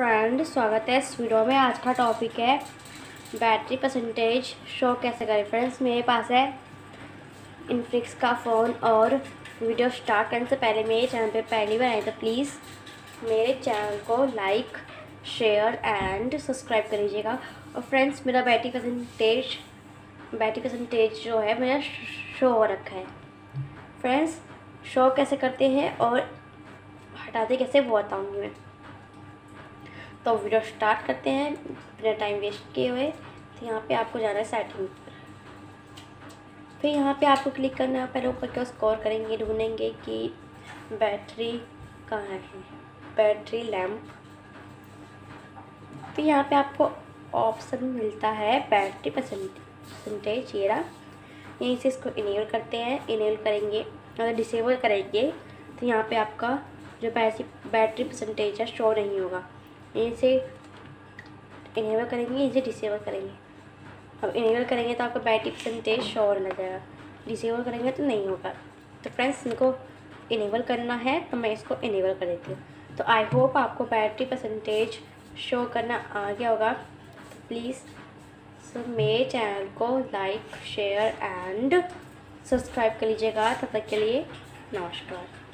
Friend, स्वागत है इस वीडियो में। आज का टॉपिक है बैटरी परसेंटेज शो कैसे करें। फ्रेंड्स, मेरे पास है इनफिक्स का फ़ोन और वीडियो स्टार्ट करने से पहले मेरे चैनल पे पहली बार आए तो प्लीज़ मेरे चैनल को लाइक, शेयर एंड सब्सक्राइब कर लीजिएगा। और फ्रेंड्स, मेरा बैटरी परसेंटेज जो है मेरा शो हो रखा है। फ्रेंड्स, शो कैसे करते हैं और हटाते कैसे वो बताऊँगी मैं। तो वीडियो स्टार्ट करते हैं बिना टाइम वेस्ट किए हुए। तो यहाँ पे आपको जाना है सेटिंग पर, फिर यहाँ पे आपको क्लिक करना है। पहले ऊपर के स्क्रॉल करेंगे, ढूंढेंगे कि बैटरी कहाँ है, बैटरी लैम्प। फिर यहाँ पे आपको ऑप्शन मिलता है बैटरी परसेंटेज, ये रहा। यहीं से इसको इनेबल करते हैं, इनेबल करेंगे अगर डिसेबल करेंगे तो यहाँ पर आपका जो बैटरी परसेंटेज है शो नहीं होगा। यहीं से इनेबल करेंगे, यहीं से डिसेबल करेंगे। अब इनेबल करेंगे तो आपका बैटरी परसेंटेज शो होने लग जाएगा, डिसेबल करेंगे तो नहीं होगा। तो फ्रेंड्स, इनको इनेबल करना है तो मैं इसको इनेबल कर देती हूँ। तो आई होप आपको बैटरी परसेंटेज शो करना आ गया होगा। तो प्लीज़ मेरे चैनल को लाइक, शेयर एंड सब्सक्राइब कर लीजिएगा। तब तक के लिए नमस्कार।